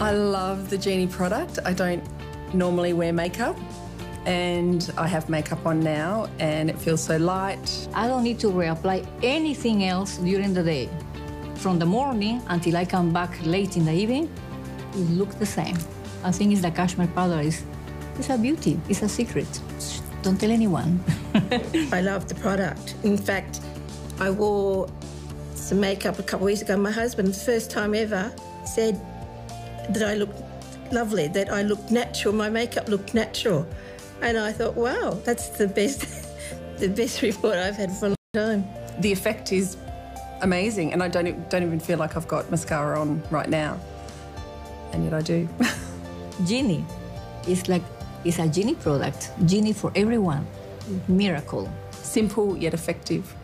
I love the Genie product. I don't normally wear makeup, and I have makeup on now and it feels so light. I don't need to reapply anything else during the day. From the morning until I come back late in the evening, it looks the same. I think it's the cashmere powder. It's a beauty. It's a secret. Don't tell anyone. I love the product. In fact, I wore some makeup a couple of weeks ago. My husband, the first time ever, said that I looked lovely, that I looked natural, my makeup looked natural. And I thought, wow, that's the best the best report I've had for a long time. The effect is amazing, and I don't even feel like I've got mascara on right now. And yet I do. Genie. It's a Genie product. Genie for everyone. Miracle. Simple yet effective.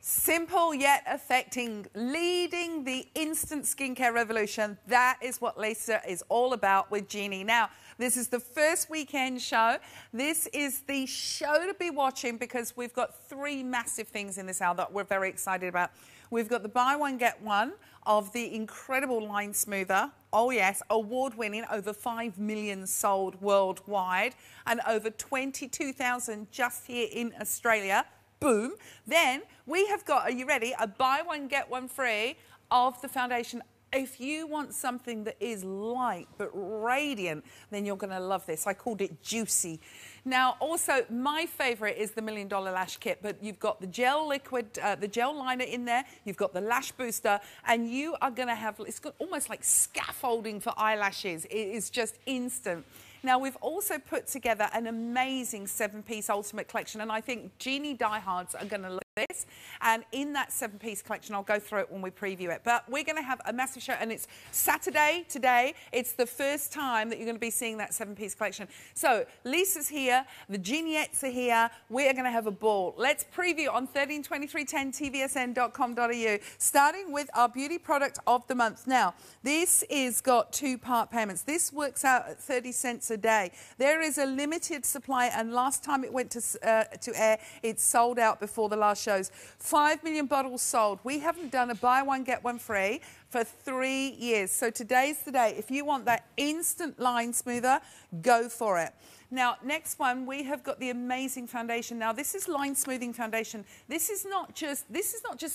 Simple yet affecting, leading the instant skincare revolution. That is what Lisa is all about with Genie. Now, this is the first weekend show. This is the show to be watching because we've got three massive things in this hour that we're very excited about. We've got the buy one, get one of the incredible Line Smoother. Oh yes, award-winning, over 5 million sold worldwide and over 22,000 just here in Australia. Boom. Then we have got, are you ready, a buy one, get one free of the foundation. If you want something that is light but radiant, then you're going to love this. I called it juicy. Now, also, my favourite is the $1 Million Lash Kit, but you've got the gel liquid, the gel liner in there, you've got the lash booster, and you are going to have, it's got almost like scaffolding for eyelashes. It is just instant. Now, we've also put together an amazing 7-piece ultimate collection, and I think Genie diehards are going to love this. And in that 7-piece collection, I'll go through it when we preview it. But we're going to have a massive show, and it's Saturday today. It's the first time that you're going to be seeing that 7-piece collection. So Lisa's here, the Geniettes are here. We're going to have a ball. Let's preview on 132310 tvsn.com.au, starting with our beauty product of the month. Now, this is got two-part payments. This works out at 30 cents a day. There is a limited supply, and last time it went to air, it sold out before the last show. 5 million bottles sold. We haven't done a buy one, get one free for 3 years. So today's the day. If you want that instant line smoother, go for it. Now, next one, we have got the amazing foundation. Now, this is line smoothing foundation. This is not just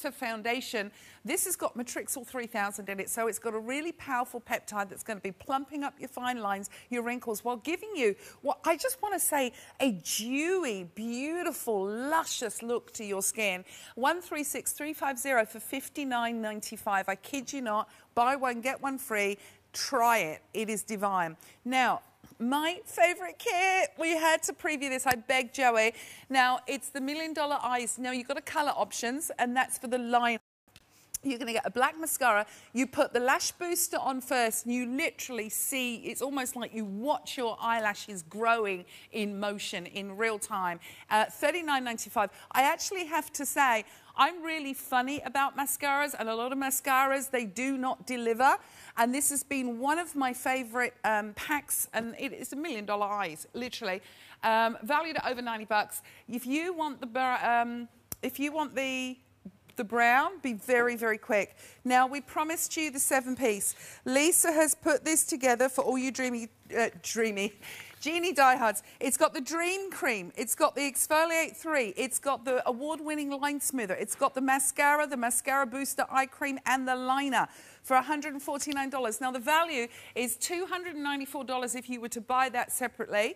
a foundation. This has got Matrixyl 3000 in it, so it's got a really powerful peptide that's going to be plumping up your fine lines, your wrinkles, while giving you what I just want to say, a dewy, beautiful, luscious look to your skin. 136350 for $59.95. I kid you not. Buy one, get one free. Try it. It is divine. Now, my favourite kit. We had to preview this. I begged Joey. Now, it's the $1 Million Eyes. Now, you've got a colour options, and that's for the line. You're going to get a black mascara. You put the lash booster on first, and you literally see, it's almost like you watch your eyelashes growing in motion in real time. $39.95. I actually have to say, I'm really funny about mascaras, and a lot of mascaras, they do not deliver. And this has been one of my favourite packs, and it is the $1 Million Eyes, literally. Valued at over 90 bucks. If you want the brown, be very, very quick. Now, we promised you the 7-piece. Lisa has put this together for all you dreamy Genie diehards. It's got the Dream Cream, it's got the Exfoliate 3, it's got the award-winning Line Smoother, it's got the Mascara Booster Eye Cream, and the liner for $149. Now, the value is $294 if you were to buy that separately.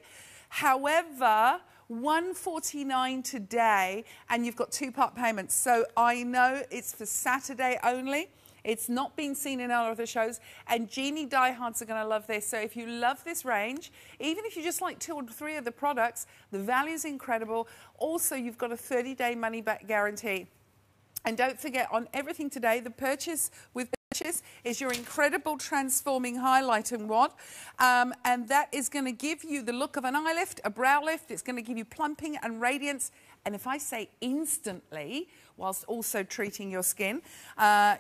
However, $149 today, and you've got two-part payments. So I know it's for Saturday only. It's not been seen in our other shows, and Genie diehards are going to love this. So if you love this range, even if you just like 2 or 3 of the products, the value's incredible. Also, you've got a 30-day money-back guarantee. And don't forget, on everything today, the purchase with is your incredible transforming highlighting wand, and that is going to give you the look of an eye lift, a brow lift. It's going to give you plumping and radiance, and if I say instantly, whilst also treating your skin,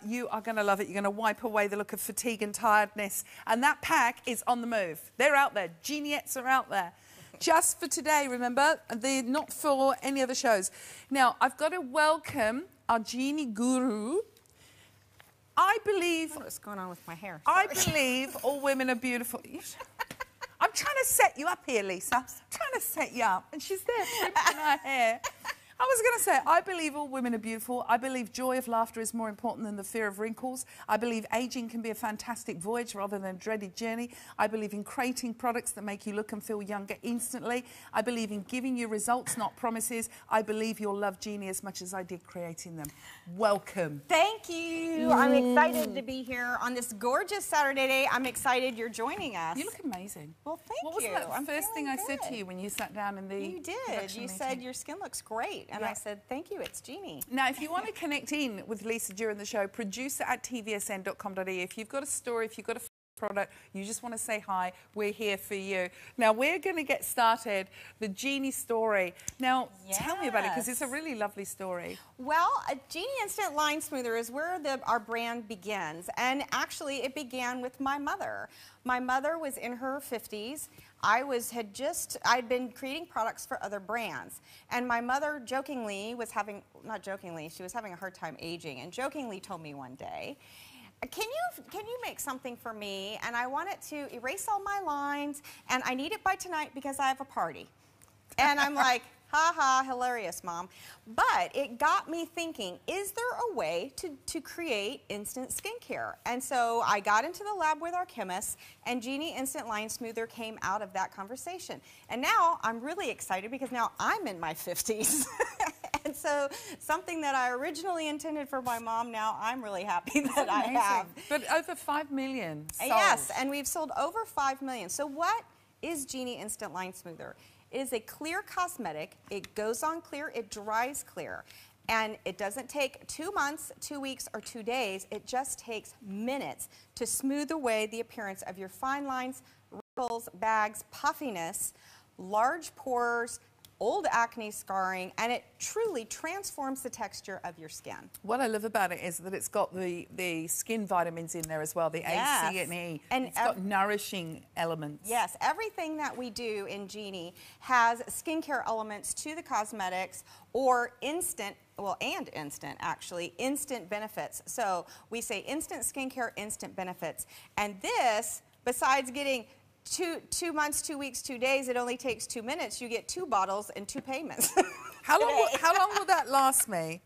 you are going to love it. You're going to wipe away the look of fatigue and tiredness, and that pack is on the move. They're out there. Geniettes are out there. Just for today, remember, they're not for any other shows. Now, I've got to welcome our Genie guru. I believe... I don't know what's going on with my hair. Sorry. I believe all women are beautiful. I'm trying to set you up here, Lisa. I'm trying to set you up. And she's there flipping her hair. I was going to say, I believe all women are beautiful. I believe joy of laughter is more important than the fear of wrinkles. I believe aging can be a fantastic voyage rather than a dreaded journey. I believe in creating products that make you look and feel younger instantly. I believe in giving you results, not promises. I believe you'll love Genie as much as I did creating them. Welcome. Thank you. I'm excited to be here on this gorgeous Saturday day. I'm excited you're joining us. You look amazing. Well, thank you. What was the first thing I said to you when you sat down in the You said your skin looks great. And I said, thank you, it's Genie. Now, if you want to connect in with Lisa during the show, producer@tvsn.com.au. If you've got a story, if you've got a product, you just want to say hi, we're here for you. Now, we're going to get started, the Genie story. Now, tell me about it, because it's a really lovely story. Well, a Genie Instant Line Smoother is where our brand begins. And actually, it began with my mother. My mother was in her 50s. I'd been creating products for other brands, and my mother jokingly was having, not jokingly, she was having a hard time aging, and jokingly told me one day, can you make something for me, and I want it to erase all my lines, and I need it by tonight because I have a party. And I'm like, ha ha, hilarious, Mom. But it got me thinking, is there a way to create instant skincare? And so I got into the lab with our chemists, and Genie Instant Line Smoother came out of that conversation. And now I'm really excited because now I'm in my 50s. And so something that I originally intended for my mom, now I'm really happy that I have. But over 5 million sold. Yes, and we've sold over 5 million. So what is Genie Instant Line Smoother? It is a clear cosmetic. It goes on clear, it dries clear, and it doesn't take 2 months, 2 weeks, or 2 days. It just takes minutes to smooth away the appearance of your fine lines, wrinkles, bags, puffiness, large pores, old acne scarring, and it truly transforms the texture of your skin. What I love about it is that it's got the skin vitamins in there as well, the A, C, and E. And it's got nourishing elements. Yes, everything that we do in Genie has skincare elements to the cosmetics or instant, well, and instant, actually, instant benefits. So we say instant skincare, instant benefits. And this, besides getting two months, 2 weeks, 2 days, it only takes 2 minutes. You get 2 bottles and 2 payments. How long will that last me?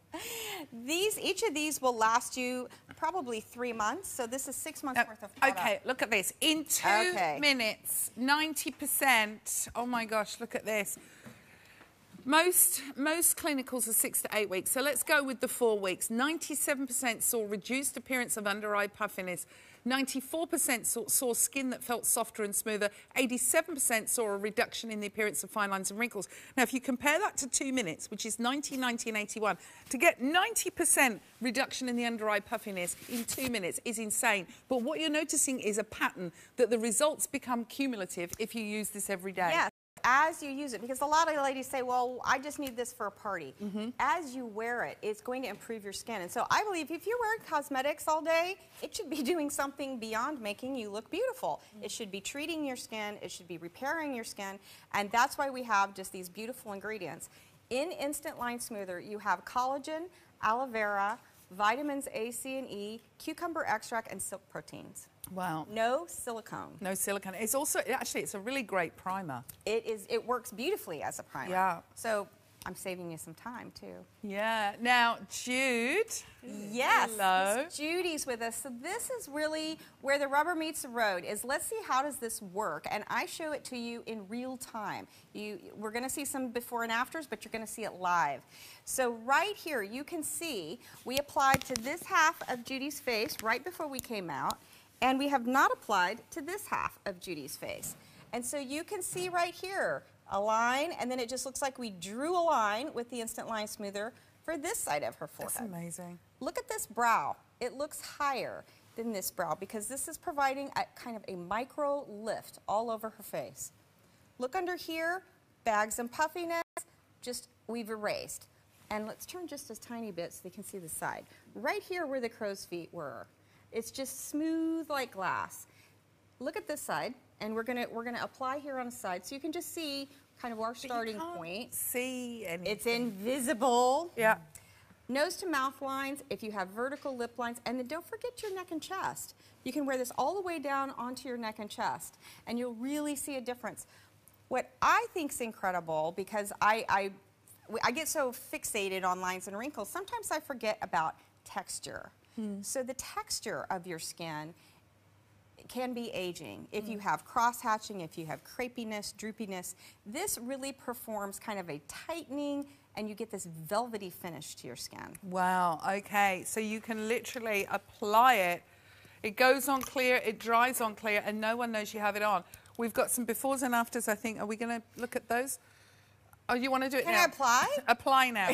Each of these will last you probably 3 months. So this is 6 months worth of product. Okay, look at this. In 2 minutes, 90%. Oh my gosh, look at this. Most clinicals are 6 to 8 weeks. So let's go with the 4 weeks. 97% saw reduced appearance of under-eye puffiness. 94% saw skin that felt softer and smoother. 87% saw a reduction in the appearance of fine lines and wrinkles. Now, if you compare that to 2 minutes, which is 90, 90, and 81, to get 90% reduction in the under-eye puffiness in 2 minutes is insane. But what you're noticing is a pattern that the results become cumulative if you use this every day. Yes. As you use it, because a lot of ladies say, well, I just need this for a party. As you wear it, it's going to improve your skin. And so I believe if you're wearing cosmetics all day, it should be doing something beyond making you look beautiful. It should be treating your skin. It should be repairing your skin. And that's why we have just these beautiful ingredients. In Instant Line Smoother, you have collagen, aloe vera, vitamins A, C, and E, cucumber extract, and silk proteins. Wow. No silicone. No silicone. It's also, actually, it's a really great primer. It is. It works beautifully as a primer. Yeah. So I'm saving you some time, too. Yeah. Now, Jude. Yes. Hello. Judy's with us. So this is really where the rubber meets the road is let's see how does this work. And I show it to you in real time. We're going to see some before and afters, but you're going to see it live. So right here, you can see we applied to this half of Judy's face right before we came out. And we have not applied to this half of Judy's face. And so you can see right here a line, and then it just looks like we drew a line with the Instant Line Smoother for this side of her forehead. That's amazing. Look at this brow. It looks higher than this brow because this is providing a kind of a micro lift all over her face. Look under here, bags and puffiness, just we've erased. And let's turn just a tiny bit so they can see the side. Right here where the crow's feet were. It's just smooth like glass. Look at this side, and we're gonna apply here on the side, so you can just see kind of our starting point. See, anything. It's invisible. Yeah. Nose to mouth lines, if you have vertical lip lines, and then don't forget your neck and chest. You can wear this all the way down onto your neck and chest, and you'll really see a difference. What I think's incredible, because I get so fixated on lines and wrinkles, sometimes I forget about texture. So the texture of your skin can be aging. If you have cross-hatching, if you have crepiness, droopiness, this really performs kind of a tightening, and you get this velvety finish to your skin. Wow, okay, so you can literally apply it. It goes on clear, it dries on clear, and no one knows you have it on. We've got some befores and afters, I think. Are we going to look at those? Oh, you want to do it now? Can I apply? Apply now.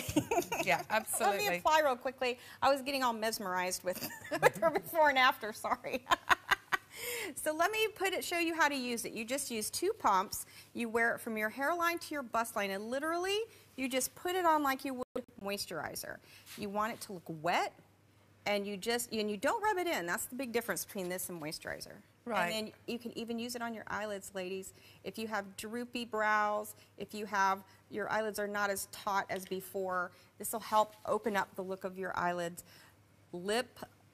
Yeah, absolutely. Let me apply real quickly. I was getting all mesmerized with her before and after, sorry. So let me show you how to use it. You just use two pumps. You wear it from your hairline to your bust line, and literally you just put it on like you would moisturizer. You want it to look wet, and you don't rub it in. That's the big difference between this and moisturizer. Right. And then you can even use it on your eyelids, ladies. If you have droopy brows, if you have your eyelids are not as taut as before, this will help open up the look of your eyelids.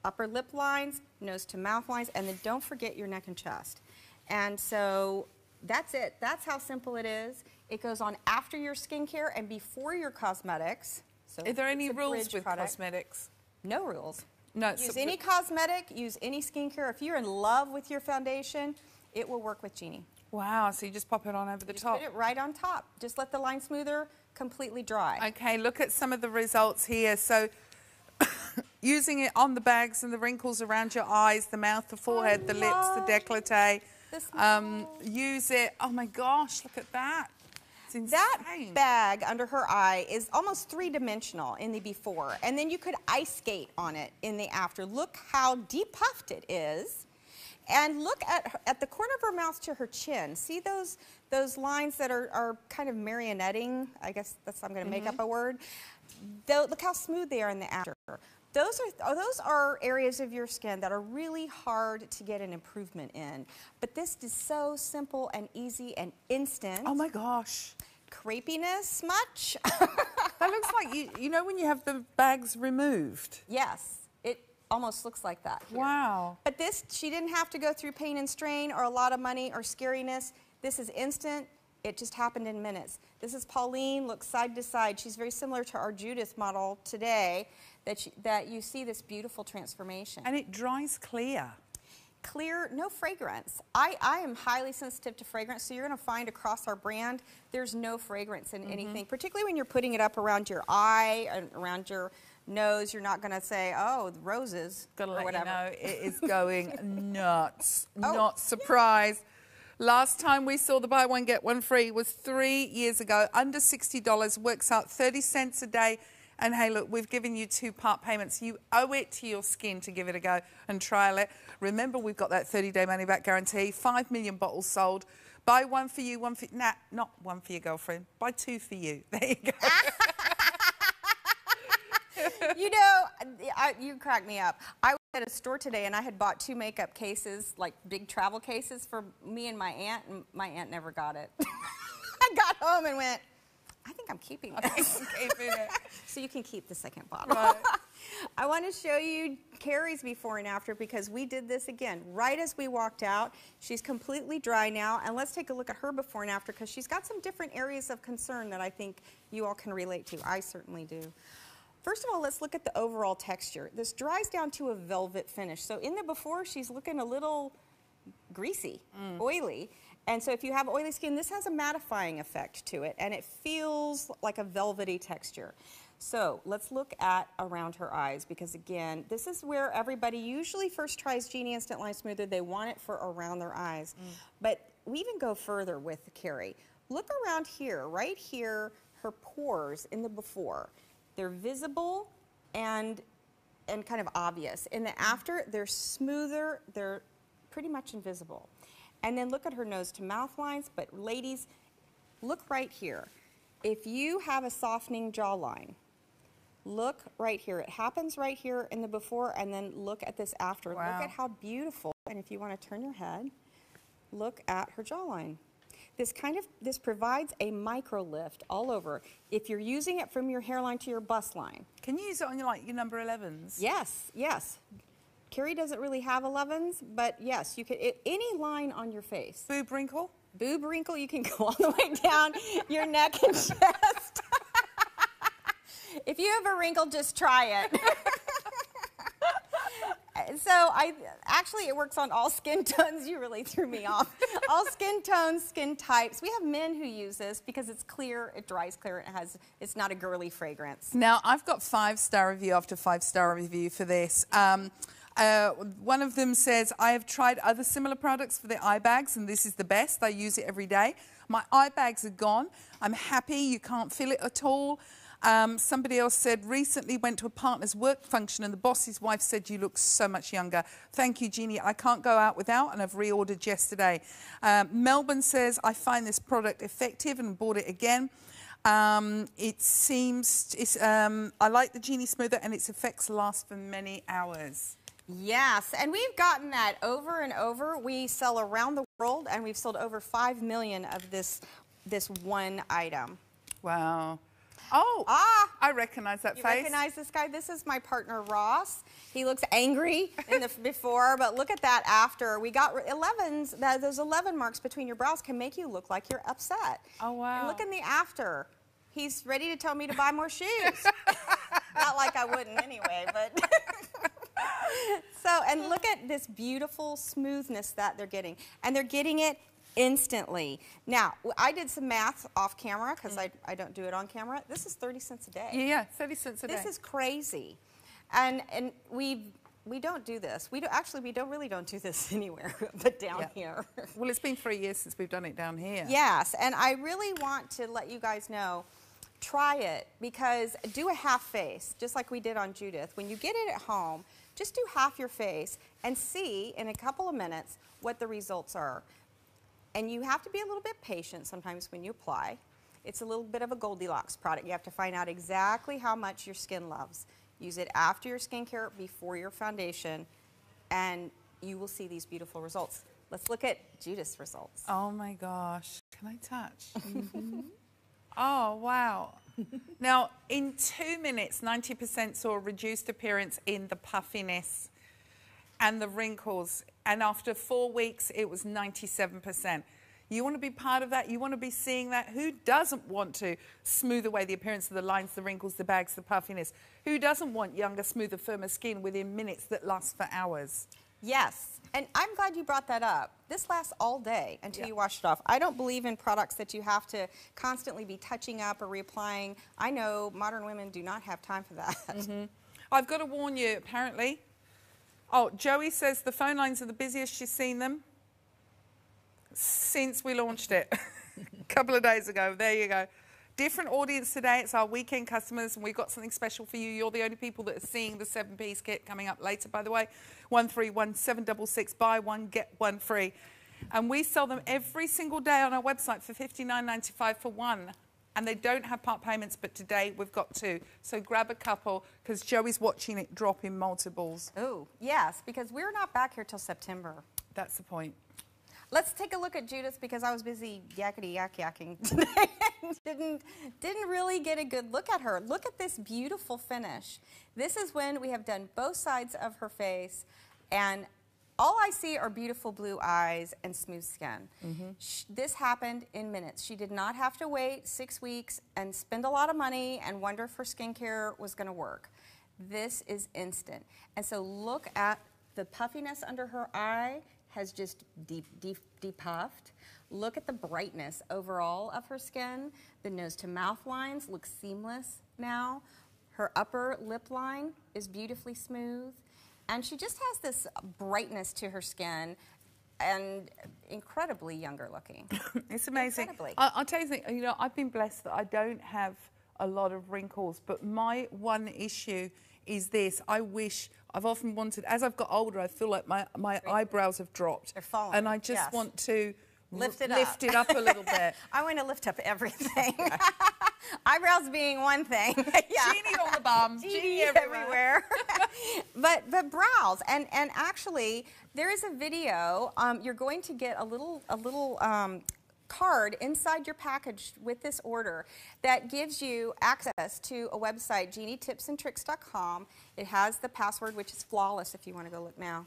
Upper lip lines, nose to mouth lines, and then don't forget your neck and chest. And so that's it. That's how simple it is. It goes on after your skincare and before your cosmetics. So are there any rules with cosmetics? No rules. No. Use any cosmetic, use any skincare. If you're in love with your foundation, it will work with Genie. Wow, so you just pop it on over the top. Put it right on top. Just let the Line Smoother completely dry. Okay, look at some of the results here. So using it on the bags and the wrinkles around your eyes, the mouth, the forehead, the lips, the décolleté. Use it. Oh my gosh, look at that. It's insane. That bag under her eye is almost three-dimensional in the before, and then you could ice skate on it in the after. Look how depuffed it is, and look at the corner of her mouth to her chin. See those lines that are kind of marionetting? I guess that's I'm going to make up a word. Look how smooth they are in the after. Those are areas of your skin that are really hard to get an improvement in. But this is so simple and easy and instant. Oh my gosh. Crepiness much? That looks like, you know when you have the bags removed? Yes. It almost looks like that here. Wow. But this, she didn't have to go through pain and strain or a lot of money or scariness. This is instant. It just happened in minutes. This is Pauline, looks side to side. She's very similar to our Judith model today. That you see this beautiful transformation. And it dries clear. Clear, no fragrance. I am highly sensitive to fragrance, so you're going to find across our brand, there's no fragrance in anything, particularly when you're putting it up around your eye and around your nose. You're not going to say, oh, the roses or whatever. You know, it is going nuts. Oh. Not surprised. Last time we saw the buy one, get one free was 3 years ago. Under $60, works out 30 cents a day. And hey, look, we've given you two part payments. You owe it to your skin to give it a go and trial it. Remember, we've got that 30-day money-back guarantee. 5 million bottles sold. Buy one for you, one for... Nah, not one for your girlfriend. Buy two for you. There you go. You know, you crack me up. I was at a store today, and I had bought two makeup cases, like big travel cases, for me and my aunt never got it. I got home and went... I think I'm keeping this. I'm keeping it. So you can keep the second bottle. Right. I want to show you Carrie's before and after because we did this again right as we walked out. She's completely dry now, and let's take a look at her before and after because she's got some different areas of concern that I think you all can relate to. I certainly do. First of all, let's look at the overall texture. This dries down to a velvet finish. So in the before, she's looking a little greasy, oily. And so if you have oily skin, this has a mattifying effect to it, and it feels like a velvety texture. So let's look at around her eyes, because again, this is where everybody usually first tries Genie Instant Line Smoother. They want it for around their eyes. But we even go further with Carrie. Look around here, right here, her pores in the before. They're visible and kind of obvious. In the after, they're smoother, they're pretty much invisible. And then look at her nose to mouth lines, but ladies, look right here. If you have a softening jawline, look right here. It happens right here in the before, and then look at this after. Wow. Look at how beautiful, and if you want to turn your head, look at her jawline. This provides a micro lift all over. If you're using it from your hairline to your bust line. Can you use it on your number 11s? Yes, yes. Carrie doesn't really have 11s, but yes, you could, any line on your face. Boob wrinkle? Boob wrinkle, you can go all the way down your neck and chest. If you have a wrinkle, just try it. So actually it works on all skin tones. You really threw me off. All skin tones, skin types. We have men who use this because it's clear, it dries clear, and it's not a girly fragrance. Now I've got 5-star review after 5-star review for this. One of them says, I have tried other similar products for the eye bags and this is the best. I use it every day. My eye bags are gone. I'm happy. You can't feel it at all. Somebody else said, recently went to a partner's work function and the boss's wife said, you look so much younger. Thank you, Genie. I can't go out without, and I've reordered yesterday. Melbourne says, I find this product effective and bought it again. I like the Genie Smoother and its effects last for many hours. Yes, and we've gotten that over and over. We sell around the world and we've sold over 5 million of this one item. Wow. Oh, I recognize that face. You recognize this guy? This is my partner, Ross. He looks angry in the before, but look at that after. We got 11s, those 11 marks between your brows can make you look like you're upset. Oh, wow. And look in the after. He's ready to tell me to buy more shoes. Not like I wouldn't anyway, but... So, and look at this beautiful smoothness that they're getting. And they're getting it instantly. Now, I did some math off camera because I don't do it on camera. This is 30 cents a day. Yeah, 30 cents a day. This is crazy. And we don't do this. We really don't do this anywhere but down here. Well, it's been 3 years since we've done it down here. Yes, and I really want to let you guys know, try it, because do a half face, just like we did on Judith. When you get it at home, just do half your face and see in a couple of minutes what the results are. And you have to be a little bit patient sometimes when you apply. It's a little bit of a Goldilocks product. You have to find out exactly how much your skin loves. Use it after your skincare, before your foundation, and you will see these beautiful results. Let's look at Judith's results. Oh my gosh. Can I touch? Mm-hmm. Oh, wow. Now, in 2 minutes, 90% saw a reduced appearance in the puffiness and the wrinkles. And after 4 weeks, it was 97%. You want to be part of that? You want to be seeing that? Who doesn't want to smooth away the appearance of the lines, the wrinkles, the bags, the puffiness? Who doesn't want younger, smoother, firmer skin within minutes that lasts for hours? Yes, and I'm glad you brought that up. This lasts all day until you wash it off. I don't believe in products that you have to constantly be touching up or reapplying. I know modern women do not have time for that. Mm-hmm. I've got to warn you, apparently. Oh, Joey says the phone lines are the busiest she's seen them since we launched it a couple of days ago. There you go. Different audience today. It's our weekend customers, and we've got something special for you. You're the only people that are seeing the 7-piece kit coming up later, by the way. 131766, buy one, get one free. And we sell them every single day on our website for $59.95 for one. And they don't have part payments, but today we've got 2. So grab a couple, because Joey's watching it drop in multiples. Oh, yes, because we're not back here till September. That's the point. Let's take a look at Judith, because I was busy yakking today and didn't really get a good look at her. Look at this beautiful finish. This is when we have done both sides of her face, and all I see are beautiful blue eyes and smooth skin. Mm-hmm. This happened in minutes. She did not have to wait 6 weeks and spend a lot of money and wonder if her skincare was going to work. This is instant. And so look at the puffiness under her eye has just depuffed. Look at the brightness overall of her skin. The nose to mouth lines look seamless now. Her upper lip line is beautifully smooth. And she just has this brightness to her skin and incredibly younger looking. It's amazing. I'll tell you something, you know, I've been blessed that I don't have a lot of wrinkles, but my one issue is this. I've often wanted, as I've got older, I feel like my eyebrows have dropped. They're falling. And I just want to lift it up a little bit. I want to lift up everything. Eyebrows being one thing. Genie on the bum. Genie everywhere. But brows. And actually, there is a video. You're going to get a little card inside your package with this order that gives you access to a website, genietipsandtricks.com. It has the password, which is flawless if you want to go look now.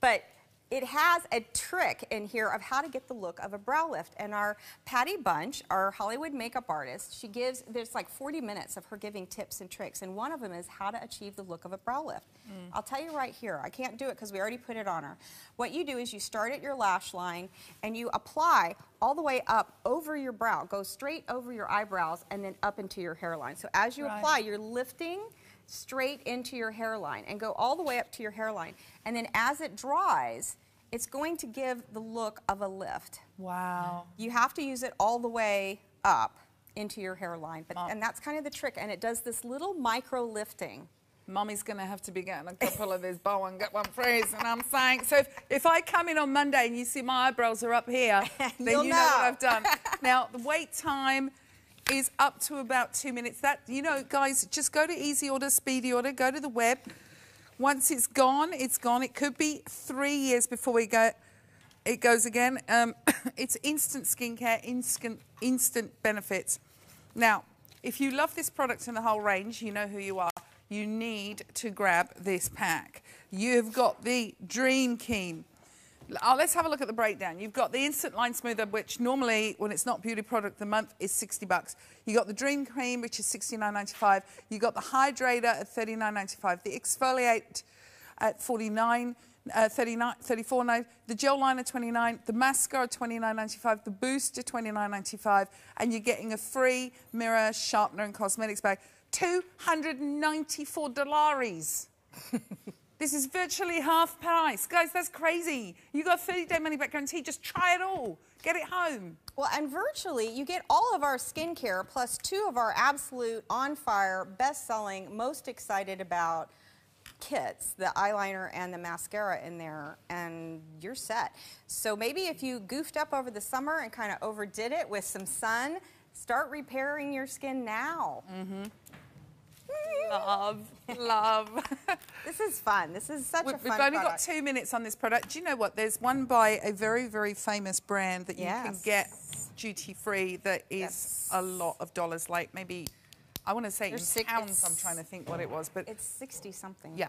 But it has a trick in here of how to get the look of a brow lift. And our Patty Bunch, our Hollywood makeup artist, she gives, there's like 40 minutes of her giving tips and tricks. And one of them is how to achieve the look of a brow lift. I'll tell you right here, I can't do it because we already put it on her. What you do is you start at your lash line and you apply all the way up over your brow. Go straight over your eyebrows and then up into your hairline. So as you apply, you're lifting straight into your hairline and go all the way up to your hairline. And then as it dries, it's going to give the look of a lift. Wow. You have to use it all the way up into your hairline. But, and that's kind of the trick. And it does this little micro lifting. Mommy's going to have to be getting a couple of these buy one, get one frees, and I'm saying, so if I come in on Monday and you see my eyebrows are up here, then you know what I've done. Now, the wait time is up to about 2 minutes. That, you know, guys, just go to easy order, speedy order, go to the web. Once it's gone, it's gone. It could be 3 years before we go. It goes again. It's instant skincare, instant benefits. Now, if you love this product in the whole range, you know who you are. You need to grab this pack. You've got the Dream Cream. Let's have a look at the breakdown. You've got the Instant Line Smoother, which normally, when it's not Beauty Product of the Month, is $60. You've got the Dream Cream, which is $69.95. You've got the Hydrator at $39.95. The Exfoliate at $34.95. The Gel Liner, $29. The Mascara, $29.95. The Booster, $29.95. And you're getting a free mirror, sharpener, and cosmetics bag. $294. This is virtually half price. Guys, that's crazy. You got a 30-day money-back guarantee. Just try it all. Get it home. Well, and virtually, you get all of our skincare plus two of our absolute on-fire, best-selling, most excited about kits, the eyeliner and the mascara in there, and you're set. So maybe if you goofed up over the summer and kind of overdid it with some sun, start repairing your skin now. Love. This is fun. This is such a fun product. We've only got 2 minutes on this product. Do you know what? There's one by a very, very famous brand that you can get duty-free that is a lot of dollars, like maybe, I want to say in pounds, I'm trying to think what it was. But it's 60-something. Yeah.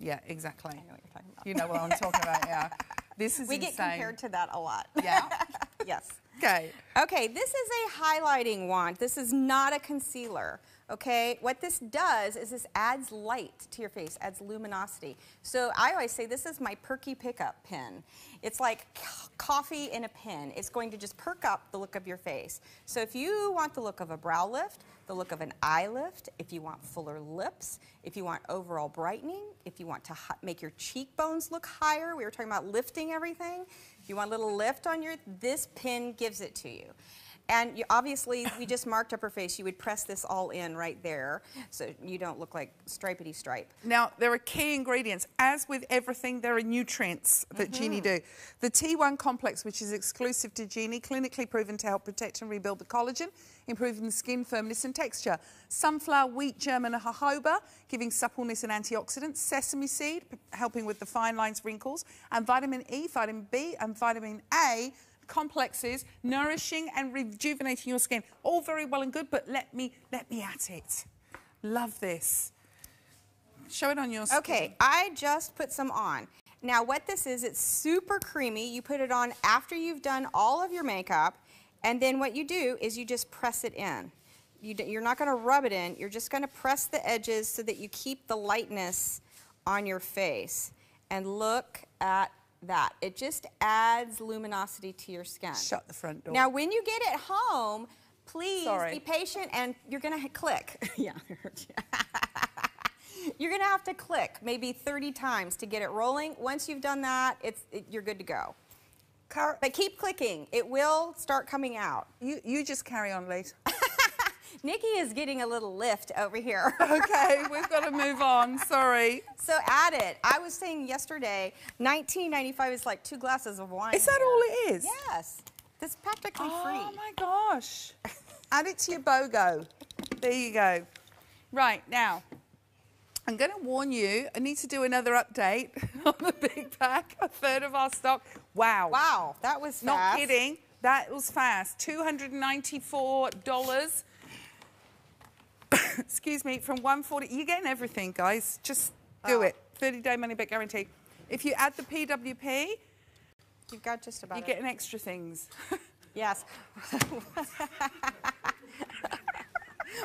Yeah, exactly. I know what you're talking about. You know what I'm talking about, yeah. This is insane. We get compared to that a lot. Yeah? Yes. Okay. Okay, this is a highlighting wand. This is not a concealer. Okay, what this does is this adds light to your face, adds luminosity. So I always say this is my perky pickup pen. It's like coffee in a pen. It's going to just perk up the look of your face. So if you want the look of a brow lift, the look of an eye lift, if you want fuller lips, if you want overall brightening, if you want to make your cheekbones look higher, we were talking about lifting everything. If you want a little lift on your, this pen gives it to you. And you, obviously, we just marked up her face. You would press this all in right there so you don't look like stripety stripe. Now, there are key ingredients. As with everything, there are nutrients that Genie do. The T1 complex, which is exclusive to Genie, clinically proven to help protect and rebuild the collagen, improving the skin firmness and texture. Sunflower, wheat, germ, and jojoba, giving suppleness and antioxidants. Sesame seed, helping with the fine lines, wrinkles. And vitamin E, vitamin B, and vitamin A, complexes, nourishing and rejuvenating your skin. All very well and good, but let me at it. Love this. Show it on your skin. Okay, I just put some on. Now what this is, it's super creamy. You put it on after you've done all of your makeup, and then what you do is you just press it in. You're not going to rub it in. You're just going to press the edges so that you keep the lightness on your face. And look at that. It just adds luminosity to your skin. Shut the front door. Now, when you get it home, please be patient, and you're going to click. You're going to have to click maybe 30 times to get it rolling. Once you've done that, you're good to go. But keep clicking. It will start coming out. You just carry on, Lisa. Nikki is getting a little lift over here. Okay, we've got to move on, sorry. So add it. I was saying yesterday, $19.95 is like 2 glasses of wine. Is that all it is? Yes. That's practically free. Oh, my gosh. Add it to your BOGO. There you go. Right, now, I'm going to warn you, I need to do another update on the big pack, a third of our stock. Wow. Wow, that was fast. Not kidding. That was fast. $294. Excuse me, from $140. You're getting everything, guys. Just do it. 30-day money-back guarantee. If you add the PWP, you've got just about you're getting extra things. Yes.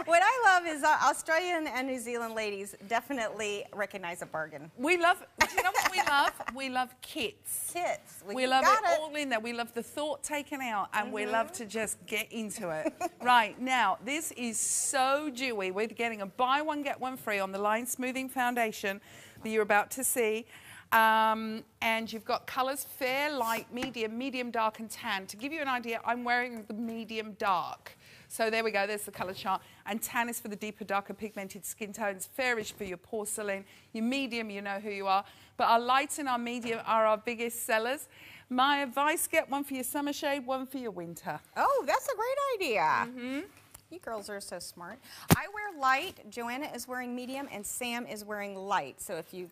What I love is Australian and New Zealand ladies definitely recognize a bargain. We love, do you know what we love? We love kits. Kits. We love it all in there. We love the thought taken out and we love to just get into it. Right, now, this is so dewy. We're getting a buy one, get one free on the Line Smoothing Foundation that you're about to see. And you've got colors fair, light, medium, medium, dark, and tan. To give you an idea, I'm wearing the medium dark. So there we go, there's the colour chart. And tan is for the deeper, darker, pigmented skin tones. Fairish for your porcelain. Your medium, you know who you are. But our light and our medium are our biggest sellers. My advice, get one for your summer shade, one for your winter. Oh, that's a great idea. Mm-hmm. You girls are so smart. I wear light, Joanna is wearing medium, and Sam is wearing light. So if you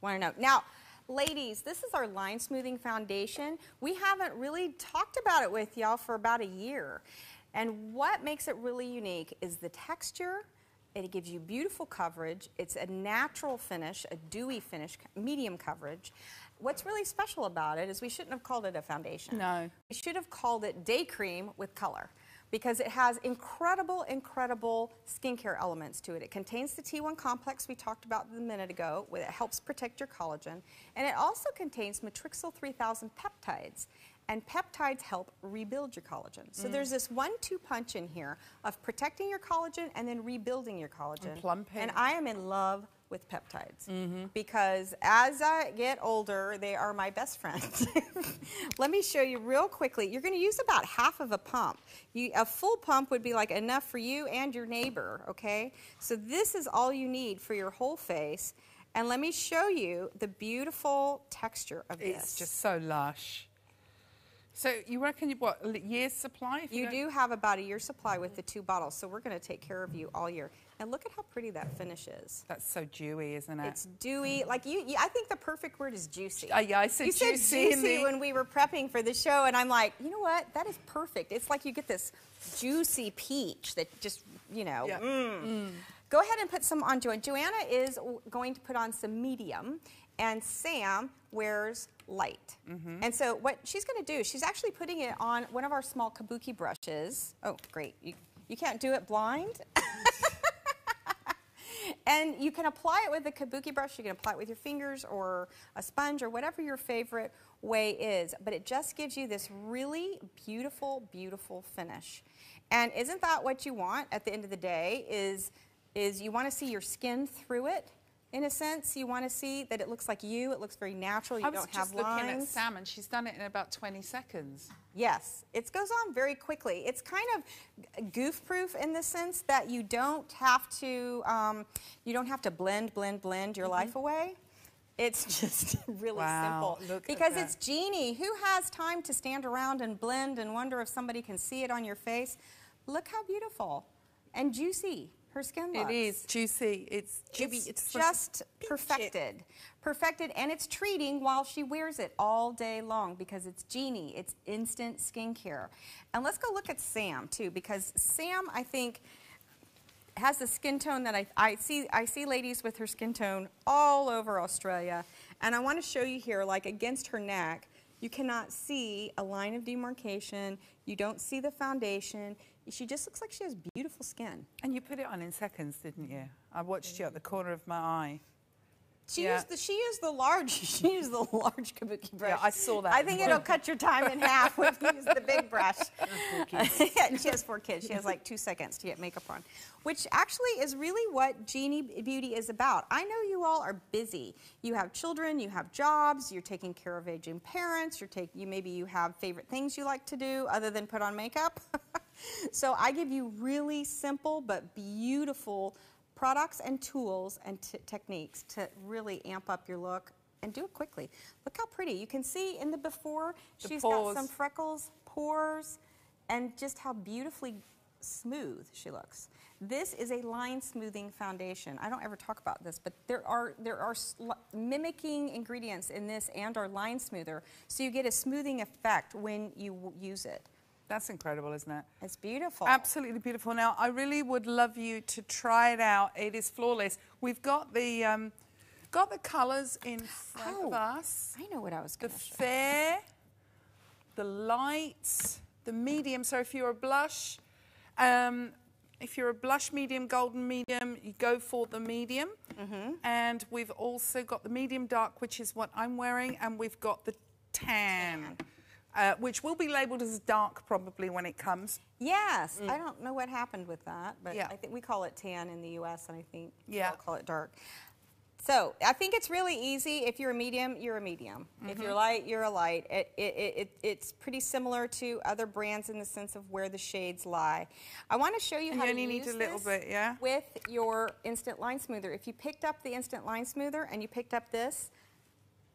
want to know. Now, ladies, this is our Line Smoothing Foundation. We haven't really talked about it with y'all for about a year. And what makes it really unique is the texture. It gives you beautiful coverage. It's a natural finish, a dewy finish, medium coverage. What's really special about it is we shouldn't have called it a foundation. No. We should have called it day cream with color because it has incredible, incredible skincare elements to it. It contains the T1 complex we talked about a minute ago. It helps protect your collagen. And it also contains Matrixyl 3000 peptides. And peptides help rebuild your collagen. So there's this 1-2 punch in here of protecting your collagen and then rebuilding your collagen. And plumping. And I am in love with peptides because as I get older, they are my best friend. Let me show you real quickly. You're going to use about half of a pump. A full pump would be like enough for you and your neighbor, okay? So this is all you need for your whole face. And let me show you the beautiful texture of this. It's just so lush. So you reckon you've got a year's supply? You do have about a year's supply with the 2 bottles, so we're going to take care of you all year. And look at how pretty that finish is. That's so dewy, isn't it? It's dewy. Like you I think the perfect word is juicy. Yeah, I said juicy. You said juicy when we were prepping for the show, and I'm like, you know what? That is perfect. It's like you get this juicy peach that just, you know. Yeah. Go ahead and put some on Joanna. Joanna is going to put on some medium, and Sam wears light. And so what she's going to do, she's actually putting it on one of our small kabuki brushes. Oh, great. You can't do it blind. And you can apply it with a kabuki brush. You can apply it with your fingers or a sponge or whatever your favorite way is. But it just gives you this really beautiful, beautiful finish. And isn't that what you want at the end of the day is you want to see your skin through it. In a sense, you want to see that it looks like you. It looks very natural. You don't have lines. I was just looking at Sam, and she's done it in about 20 seconds. Yes. It goes on very quickly. It's kind of goof-proof in the sense that you don't have to blend your life away. It's just really simple. Because it's Genie. Who has time to stand around and blend and wonder if somebody can see it on your face? Look how beautiful and juicy. Her skin looks. It is juicy. It's juicy. It's just perfected. Perfected, and it's treating while she wears it all day long because it's Genie. It's instant skincare. And let's go look at Sam too, because Sam, I think, has the skin tone that I see ladies with her skin tone all over Australia. And I want to show you here, like against her neck, you cannot see a line of demarcation. You don't see the foundation. She just looks like she has beautiful skin. And you put it on in seconds, didn't you? I watched you at the corner of my eye. She used the large kabuki brush. Yeah, I saw that. I think it'll cut your time in half when you use the big brush. She has 4 kids. She has like 2 seconds to get makeup on, which actually is really what Genie Beauty is about. I know you all are busy. You have children, you have jobs, you're taking care of aging parents, maybe you have favorite things you like to do other than put on makeup. So I give you really simple but beautiful products and tools and techniques to really amp up your look and do it quickly. Look how pretty. You can see in the before, she's got some freckles, pores, and just how beautifully smooth she looks. This is a line smoothing foundation. I don't ever talk about this, but there are mimicking ingredients in this and our line smoother, so you get a smoothing effect when you use it. That's incredible, isn't it? It's beautiful. Absolutely beautiful. Now, I really would love you to try it out. It is flawless. We've got the colors in front of us. I know what I was going to show. The fair, the light, the medium. So if you're a blush medium, golden medium, you go for the medium. Mm-hmm. And we've also got the medium dark, which is what I'm wearing, and we've got the tan. Which will be labelled as dark probably when it comes. Yes, I don't know what happened with that, but I think we call it tan in the US, and I think we'll call it dark. So I think it's really easy. If you're a medium, you're a medium. Mm-hmm. If you're light, you're a light. It's pretty similar to other brands in the sense of where the shades lie. I want to show you how to use this with your instant line smoother. If you picked up the instant line smoother and you picked up this,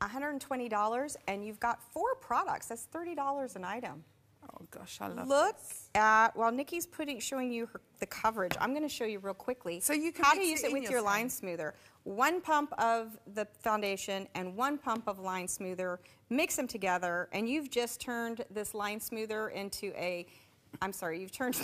$120, and you've got 4 products. That's $30 an item. Oh gosh, I love this. Look at, while Nikki's showing you the coverage, I'm going to show you real quickly so you can how to use it with your line smoother. 1 pump of the foundation and 1 pump of line smoother. Mix them together, and you've just turned this line smoother into a, I'm sorry, you've turned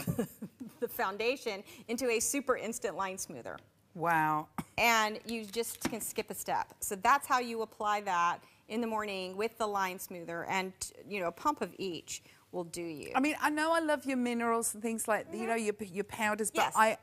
the foundation into a super instant line smoother. Wow. And you just can skip a step. So that's how you apply that in the morning with the line smoother, and you know, a pump of each will do you. I mean, I know I love your minerals and things like you know, your powders, but I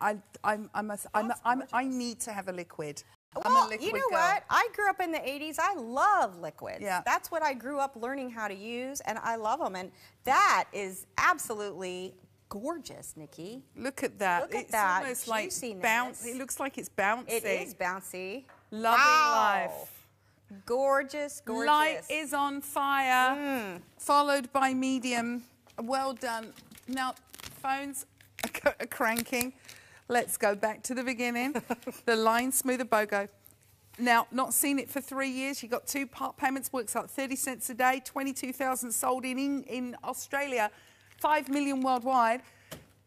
need to have a liquid. Well, I'm a liquid girl. What? I grew up in the 80s. I love liquids. Yeah. That's what I grew up learning how to use, and I love them, and that is absolutely gorgeous, Nikki. Look at that. Look at that. It's almost like bouncy. It looks like it's bouncy. It is bouncy. Loving life. Gorgeous, gorgeous. Light is on fire, followed by medium. Well done. Now, phones are cranking. Let's go back to the beginning. The line smoother BOGO. Now, not seen it for 3 years. You got 2 part payments. Works out 30 cents a day. 22,000 sold in Australia. 5 million worldwide.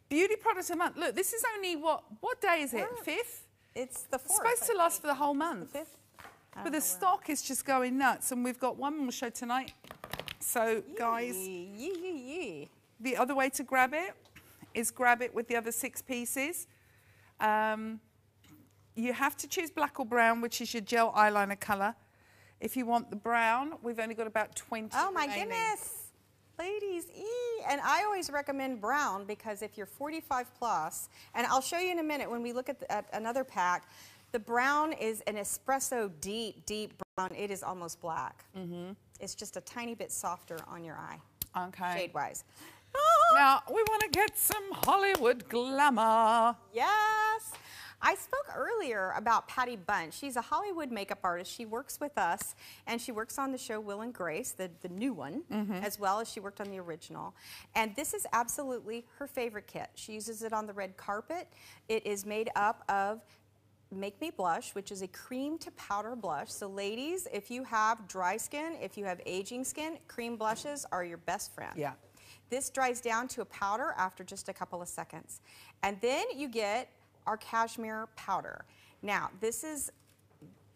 Beauty products a month. Look, this is only what day is it? 5th? It's the 4th. It's supposed to last for the whole month. The 5th? But the stock is just going nuts, and we've got one more show tonight. So, guys, the other way to grab it is grab it with the other 6 pieces. You have to choose black or brown, which is your gel eyeliner colour. If you want the brown, we've only got about 20 remaining. Oh my goodness. Ladies, and I always recommend brown because if you're 45 plus, and I'll show you in a minute when we look at another pack, the brown is an espresso deep, deep brown. It is almost black. Mm-hmm. It's just a tiny bit softer on your eye, okay, shade-wise. Now, we want to get some Hollywood glamour. Yes. I spoke earlier about Patty Bunch. She's a Hollywood makeup artist. She works with us, and she works on the show Will and Grace, the new one, as well as she worked on the original. And this is absolutely her favorite kit. She uses it on the red carpet. It is made up of Make Me Blush, which is a cream to powder blush. So ladies, if you have dry skin, if you have aging skin, cream blushes are your best friend. Yeah. This dries down to a powder after just a couple of seconds. And then you get our cashmere powder. Now, this is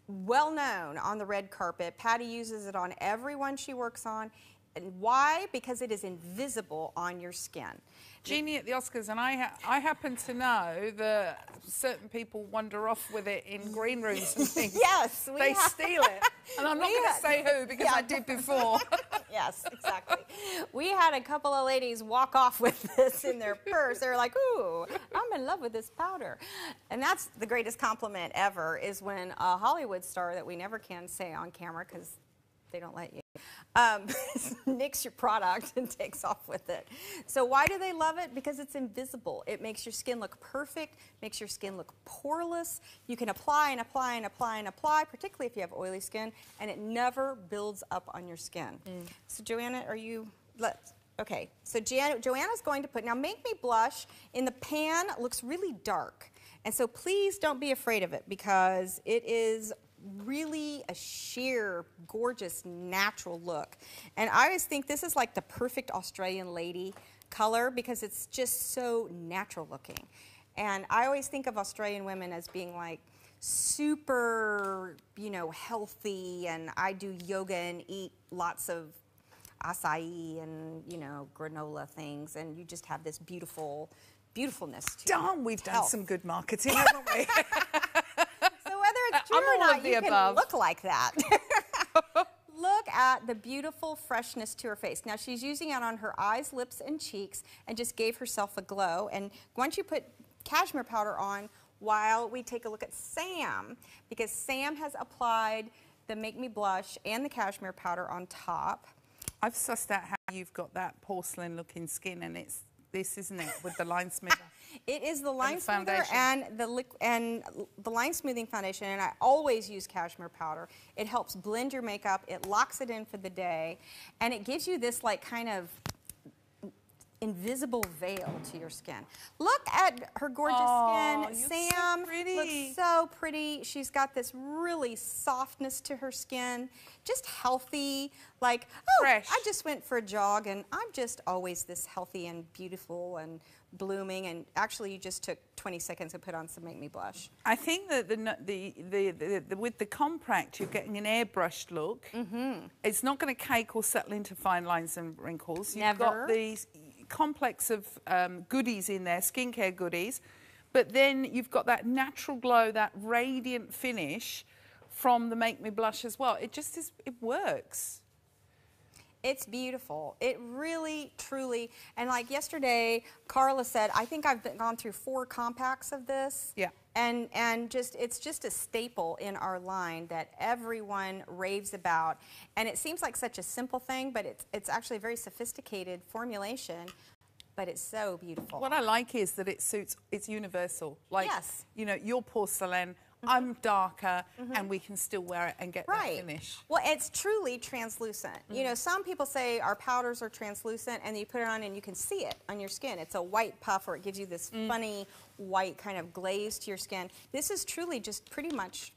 well known on the red carpet. Patty uses it on everyone she works on. And why? Because it is invisible on your skin. Genie at the Oscars, and I happen to know that certain people wander off with it in green rooms and things. Yes, we steal it. And I'm not going to say who because I did before. Yes, exactly. We had a couple of ladies walk off with this in their purse. They were like, ooh, I'm in love with this powder. And that's the greatest compliment ever is when a Hollywood star that we never can say on camera because they don't let you. Nicks your product and takes off with it. So why do they love it? Because it's invisible. It makes your skin look perfect, makes your skin look poreless. You can apply and apply and apply and apply, particularly if you have oily skin, and it never builds up on your skin. So Joanna, are you... Okay, so Joanna's going to put... Now Make Me Blush in the pan looks really dark. And so please don't be afraid of it because it is... really a sheer, gorgeous, natural look. And I always think this is like the perfect Australian lady color because it's just so natural looking. And I always think of Australian women as being like super, you know, healthy, and I do yoga and eat lots of acai and, you know, granola things, and you just have this beautiful beautifulness to Darn, we've health. Done some good marketing, haven't we? So whether it's true or not, you can look like that. Look at the beautiful freshness to her face. Now she's using it on her eyes, lips, and cheeks, and just gave herself a glow. And once you put cashmere powder on, while we take a look at Sam, because Sam has applied the Make Me Blush and the cashmere powder on top. I've sussed out how you've got that porcelain looking skin, and it's this, isn't it, with the Line Smoother? It is the Line Smoother and the Line Smoothing Foundation, and I always use cashmere powder. It helps blend your makeup, it locks it in for the day, and it gives you this like kind of invisible veil to your skin. Look at her gorgeous skin. Sam looks so pretty. She's got this really softness to her skin, just healthy, like, oh, fresh. I just went for a jog and I'm just always this healthy and beautiful and blooming. And actually you just took 20 seconds to put on some Make Me Blush. I think that with the compact you're getting an airbrushed look. Mm-hmm. It's not going to cake or settle into fine lines and wrinkles. You've got these complex of goodies in there, skincare goodies, but then you've got that natural glow, that radiant finish from the Make Me Blush as well. It just is, it works. It's beautiful. It really, truly, and like yesterday, Carla said, I think I've gone through 4 compacts of this. Yeah. And just it's just a staple in our line that everyone raves about. And it seems like such a simple thing, but it's actually a very sophisticated formulation. But it's so beautiful. What I like is that it suits, it's universal. Like, yes. You know, your porcelain. Mm-hmm. I'm darker, mm-hmm. and we can still wear it and get that finish. Well, it's truly translucent. Mm-hmm. You know, some people say our powders are translucent, and you put it on and you can see it on your skin. It's a white puff, or it gives you this funny white kind of glaze to your skin. This is truly just pretty much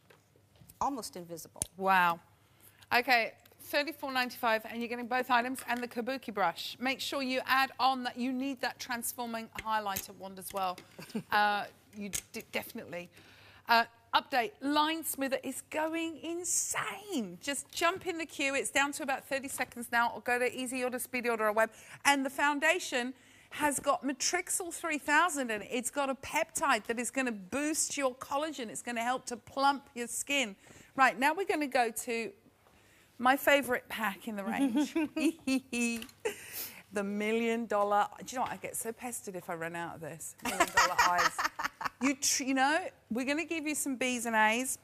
almost invisible. Wow. Okay, $34.95, and you're getting both items and the kabuki brush. Make sure you add on that you need that transforming highlighter wand as well. You definitely. Update, Line Smoother is going insane. Just jump in the queue. It's down to about 30 seconds now, or go to Easy Order, Speedy Order, or Web. And the foundation has got Matrixyl 3000 in it. It's got a peptide that is going to boost your collagen. It's going to help to plump your skin. Right, now we're going to go to my favourite pack in the range. The $1 million... Do you know what? I get so pestered if I run out of this. $1 million eyes. You know, we're going to give you some B's and A's.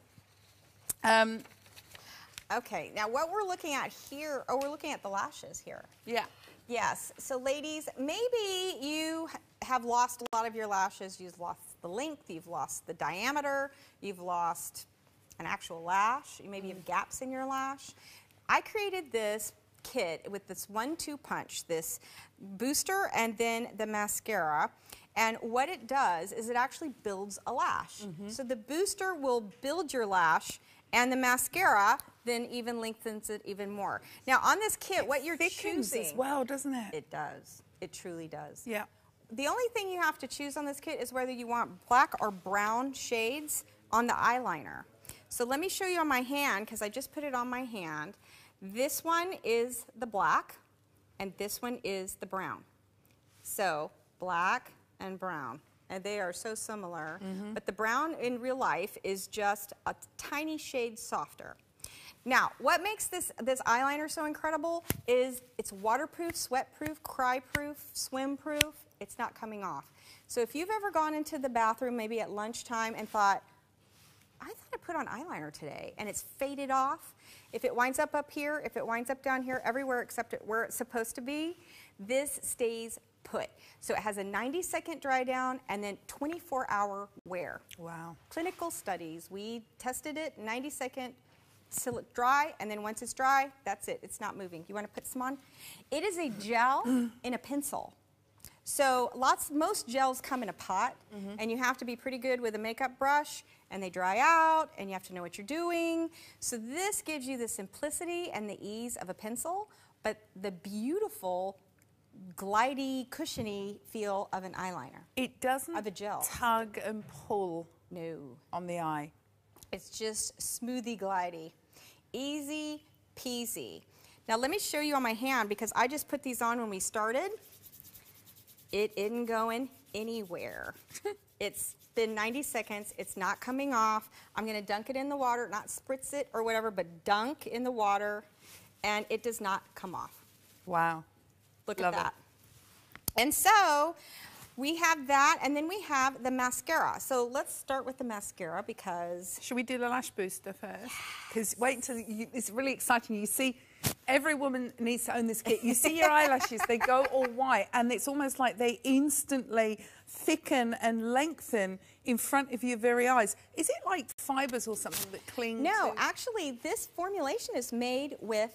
Okay, now what we're looking at here... Oh, we're looking at the lashes here. Yeah. Yes. So, ladies, maybe you have lost a lot of your lashes. You've lost the length. You've lost the diameter. You've lost an actual lash. You maybe have gaps in your lash. I created this kit with this 1-2 punch, this booster and then the mascara, and what it does is it actually builds a lash. Mm-hmm. So the booster will build your lash, and the mascara then even lengthens it even more. Now on this kit, what you're choosing as well, doesn't it? It does. It truly does. Yeah. The only thing you have to choose on this kit is whether you want black or brown shades on the eyeliner. So let me show you on my hand, because I just put it on my hand. This one is the black, and this one is the brown. So black and brown, and they are so similar. Mm-hmm. But the brown in real life is just a tiny shade softer. Now, what makes this eyeliner so incredible is it's waterproof, sweatproof, cryproof, swimproof. It's not coming off. So if you've ever gone into the bathroom, maybe at lunchtime, and thought, I thought I put on eyeliner today, and it's faded off. If it winds up here, if it winds up down here, everywhere except where it's supposed to be, this stays put. So it has a 90-second dry down and then 24-hour wear. Wow. Clinical studies. We tested it, 90-second till it's dry, and then once it's dry, that's it. It's not moving. You want to put some on? It is a gel in a pencil. So most gels come in a pot, and you have to be pretty good with a makeup brush, and they dry out, and you have to know what you're doing. So this gives you the simplicity and the ease of a pencil, but the beautiful glidey, cushiony feel of an eyeliner. It doesn't of a gel. Tug and pull no. on the eye. It's just smoothie glidey. Easy peasy. Now let me show you on my hand because I just put these on when we started. It isn't going anywhere. It's been 90 seconds. It's not coming off. I'm going to dunk it in the water, not spritz it or whatever, but dunk in the water, and it does not come off. Wow. Look at that. And so we have that, and then we have the mascara. So let's start with the mascara because... Should we do the lash booster first? Because wait until... it's really exciting. You see... Every woman needs to own this kit. You see your eyelashes, they go all white, and it's almost like they instantly thicken and lengthen in front of your very eyes. Is it like fibers or something that cling? No, actually, this formulation is made with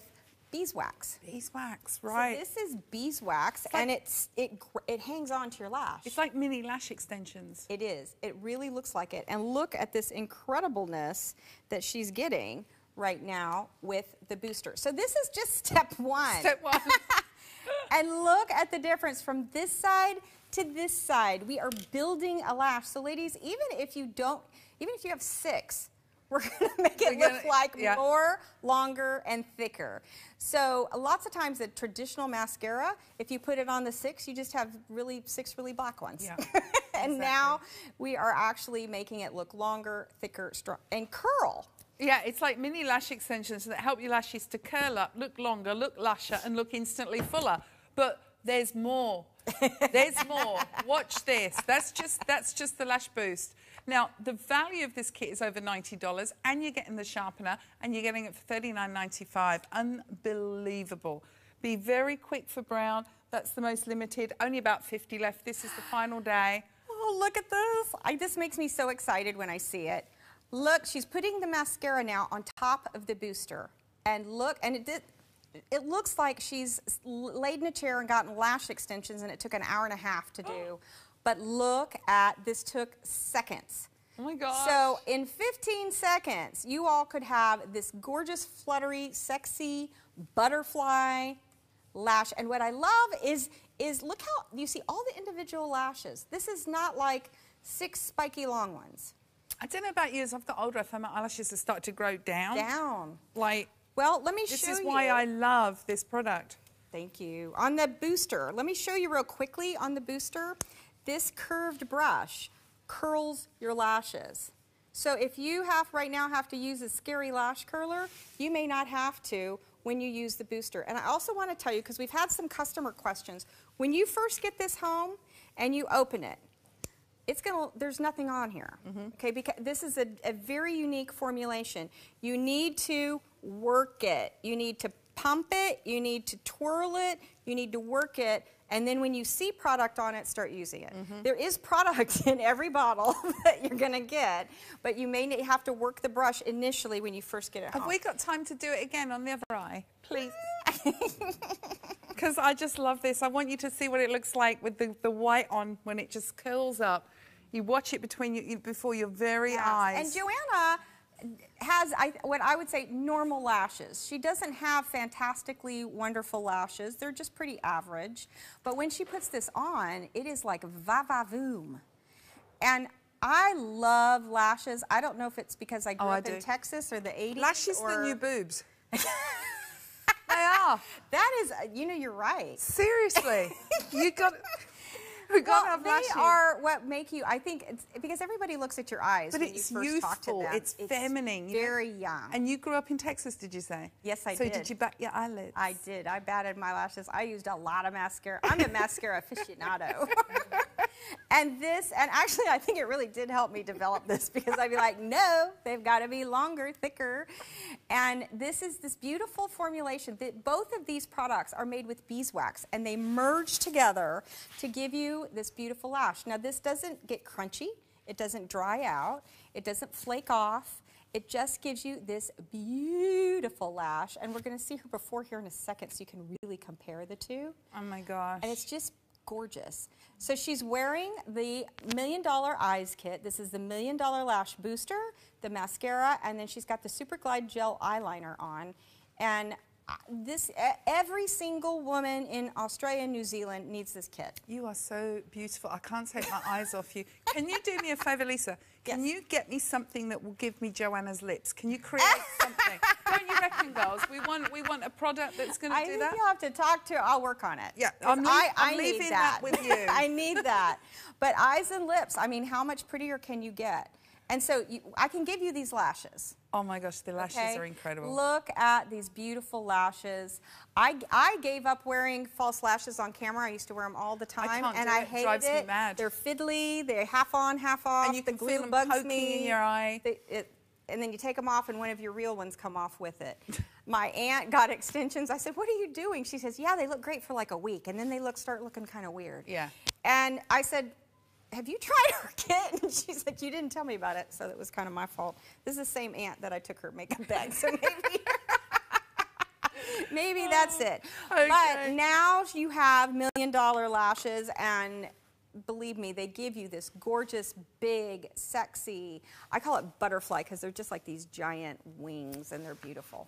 beeswax. Beeswax, right. So this is beeswax, like, and it hangs on to your lash. It's like mini lash extensions. It is. It really looks like it. And look at this incredibleness that she's getting right now with the booster. So this is just step one. Step one. And look at the difference from this side to this side. We are building a lash. So ladies, even if you have 6, we're going to make it look like more, longer, and thicker. So lots of times the traditional mascara, if you put it on the 6, you just have really 6 really black ones. Yeah. And exactly. Now we are actually making it look longer, thicker, strong, and curl. Yeah, it's like mini lash extensions that help your lashes to curl up, look longer, look lusher, and look instantly fuller. But there's more. There's more. Watch this. That's just the lash boost. Now, the value of this kit is over $90, and you're getting the sharpener, and you're getting it for $39.95. Unbelievable. Be very quick for brown. That's the most limited. Only about 50 left. This is the final day. Oh, look at this. This makes me so excited when I see it. Look, she's putting the mascara now on top of the booster. And look, and it looks like she's laid in a chair and gotten lash extensions, and it took an hour and a half to do. But look at, this took seconds. Oh my gosh. So in 15 seconds, you all could have this gorgeous, fluttery, sexy butterfly lash. And what I love is look how, you see all the individual lashes. This is not like 6 spiky long ones. I don't know about you, as I've got older, I found my eyelashes have started to grow down. Down. Like, well, let me show you. This is why I love this product. Thank you. On the booster, let me show you real quickly on the booster. This curved brush curls your lashes. So if you right now have to use a scary lash curler, you may not have to when you use the booster. And I also want to tell you, because we've had some customer questions, when you first get this home and you open it, there's nothing on here, okay? Because this is a very unique formulation. You need to work it. You need to pump it. You need to twirl it. You need to work it. And then when you see product on it, start using it. There is product in every bottle that you're going to get, but you may have to work the brush initially when you first get it home. Have we got time to do it again on the other eye? Please. Because I just love this. I want you to see what it looks like with the white on when it just curls up. You watch it before your very eyes. And Joanna has what I would say normal lashes. She doesn't have fantastically wonderful lashes. They're just pretty average. But when she puts this on, it is like va-va-voom. And I love lashes. I don't know if it's because I grew up in Texas or the 80s. Lashes or... the new boobs. That is, you know, you're right. Seriously, they are what make you. I think it's because everybody looks at your eyes. But when you first talk to them. It's feminine. Very young. And you grew up in Texas, did you say? Yes, I did. So did you bat your eyelids? I did. I batted my lashes. I used a lot of mascara. I'm a mascara aficionado. And actually, I think it really did help me develop this because I'd be like, no, they've got to be longer, thicker. And this is this beautiful formulation that both of these products are made with beeswax, and they merge together to give you this beautiful lash. Now, this doesn't get crunchy. It doesn't dry out. It doesn't flake off. It just gives you this beautiful lash. And we're going to see her before here in a second so you can really compare the two. Oh, my gosh. And it's just gorgeous. So she's wearing the $1,000,000 Eyes kit. This is the $1,000,000 Lash Booster, the mascara, and then she's got the Superglide Gel Eyeliner on. And This, every single woman in Australia and New Zealand needs this kit. You are so beautiful. I can't take my eyes off you. Can you do me a favour, Lisa? Can you get me something that will give me Joanna's lips? Can you create something? Don't you reckon, girls? We want a product that's going to do that? I think you'll have to talk to her. I'll work on it. Yeah, I'm leaving that with you. I need that. But eyes and lips, I mean, how much prettier can you get? And so I can give you these lashes. Oh my gosh, the lashes are incredible. Look at these beautiful lashes. I gave up wearing false lashes on camera. I used to wear them all the time. I can't do it. I hated it. Drives me mad. They're fiddly. They're half on, half off. And you can feel them poking in your eye. And then you take them off and one of your real ones come off with it. My aunt got extensions. I said, what are you doing? She says, yeah, they look great for like a week. And then they start looking kind of weird. Yeah. And I said, have you tried her kit? And she's like, you didn't tell me about it. So that was kind of my fault. This is the same aunt that I took her makeup bag. So maybe, maybe that's it. Okay. But now you have $1 million lashes, and believe me, they give you this gorgeous, big, sexy, I call it butterfly because they're just like these giant wings and they're beautiful.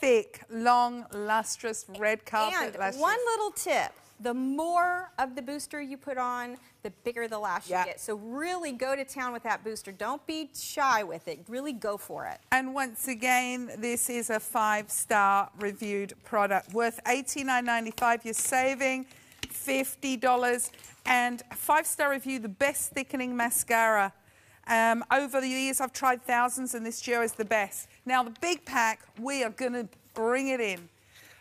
Thick, long, lustrous, red carpet lashes. And one little tip. The more of the booster you put on, the bigger the lash you get. So really go to town with that booster. Don't be shy with it. Really go for it. And once again, this is a 5-star reviewed product worth $89.95. You're saving $50. And 5-star review, the best thickening mascara. Over the years, I've tried thousands, and this duo is the best. Now, the big pack, we are going to bring it in.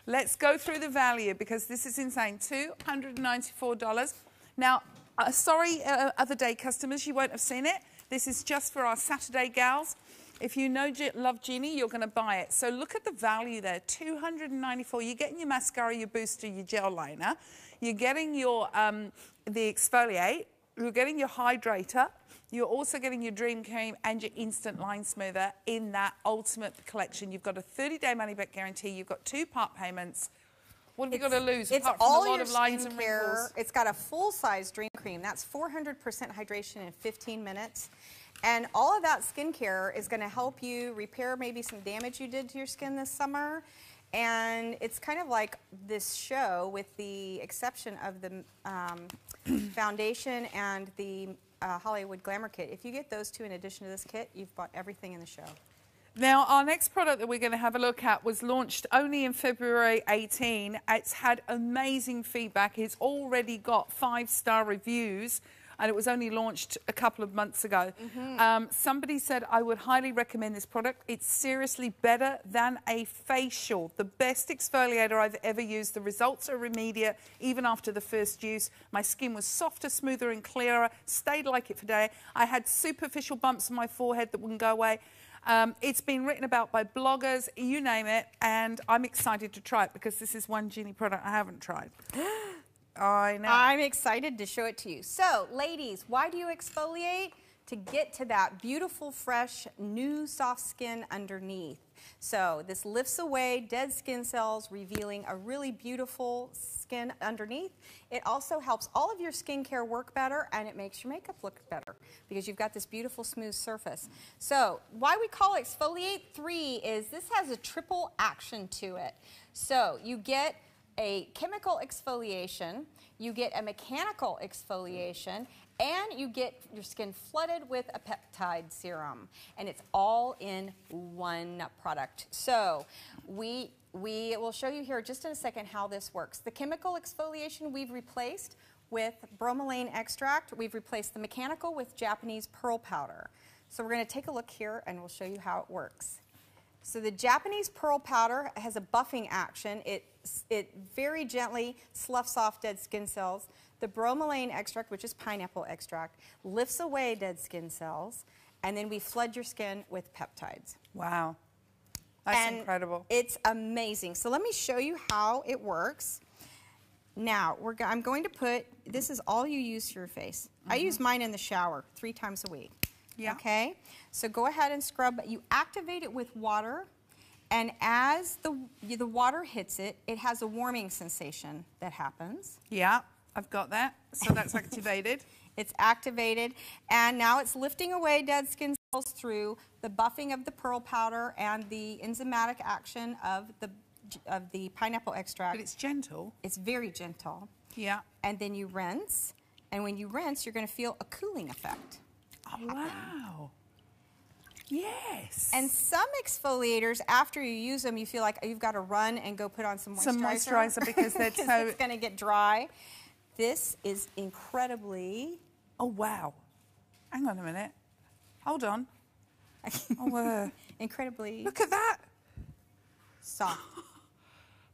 Let's go through the value because this is insane. $294. Now, sorry, other day customers, you won't have seen it. This is just for our Saturday gals. If you love Genie, you're going to buy it. So look at the value there, $294. You're getting your mascara, your booster, your gel liner. You're getting your the exfoliate. You're getting your hydrator. You're also getting your Dream Cream and your Instant Line Smoother in that ultimate collection. You've got a 30-day money-back guarantee. You've got 2 part payments. What have you got to lose apart from a lot of lines and wrinkles? It's got a full-size Dream Cream. That's 400% hydration in 15 minutes. And all of that skincare is going to help you repair maybe some damage you did to your skin this summer. And it's kind of like this show with the exception of the foundation and the Hollywood Glamour Kit. If you get those two in addition to this kit, you've bought everything in the show. Now, our next product that we're going to have a look at was launched only in February 18. It's had amazing feedback. It's already got 5-star reviews, and it was only launched a couple of months ago. Somebody said, I would highly recommend this product. It's seriously better than a facial. The best exfoliator I've ever used. The results are immediate, even after the first use. My skin was softer, smoother and clearer, stayed like it for days. I had superficial bumps on my forehead that wouldn't go away. It's been written about by bloggers, you name it, and I'm excited to try it because this is one Genie product I haven't tried. I know. I'm excited to show it to you. So, ladies, why do you exfoliate? To get to that beautiful, fresh, new, soft skin underneath. So this lifts away dead skin cells, revealing a really beautiful skin underneath. It also helps all of your skincare work better, and it makes your makeup look better because you've got this beautiful, smooth surface. So why we call it Exfoliate 3 is this has a triple action to it. So you get a chemical exfoliation, you get a mechanical exfoliation, and you get your skin flooded with a peptide serum. And it's all in one product. So we will show you here just in a second how this works. The chemical exfoliation we've replaced with bromelain extract. We've replaced the mechanical with Japanese pearl powder. So we're going to take a look here and we'll show you how it works. So the Japanese pearl powder has a buffing action. It very gently sloughs off dead skin cells. The bromelain extract, which is pineapple extract, lifts away dead skin cells, and then we flood your skin with peptides. Wow. That's incredible. It's amazing. So let me show you how it works. Now, I'm going to put, this is all you use for your face. I use mine in the shower 3 times a week. Yeah. Okay, so go ahead and scrub. You activate it with water, and as the water hits it, it has a warming sensation that happens. Yeah, I've got that. So that's activated. It's activated, and now it's lifting away dead skin cells through the buffing of the pearl powder and the enzymatic action of the of the pineapple extract. But it's gentle. It's very gentle. Yeah. And then you rinse. And when you rinse, you're going to feel a cooling effect. Oh, wow. Yes. And some exfoliators, after you use them, you feel like you've got to run and go put on some moisturizer. Some moisturizer because they're so... it's going to get dry. This is incredibly... Oh, wow. Hang on a minute. Hold on. Oh, incredibly... Look at that. Soft.